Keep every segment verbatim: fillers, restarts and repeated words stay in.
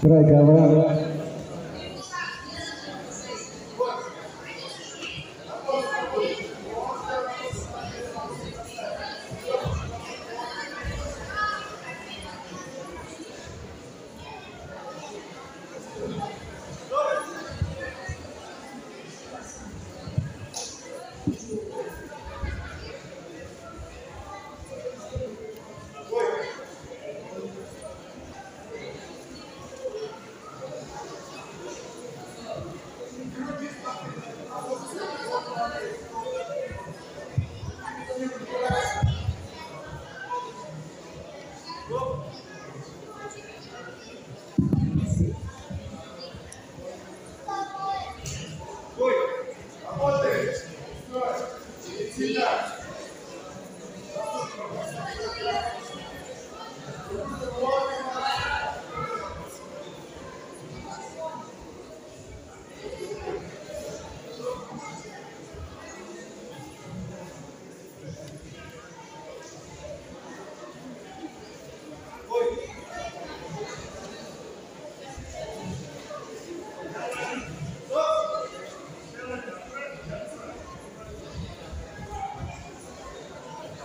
Край ковра.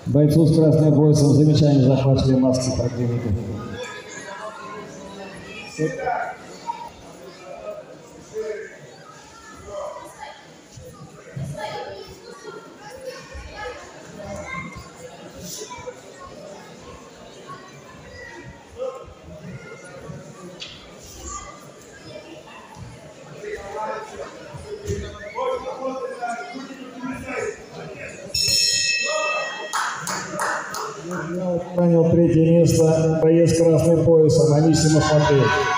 Бойцу с красным поясом замечание захватили маски противника. Занял третье место боец красным поясом Надим Симаков.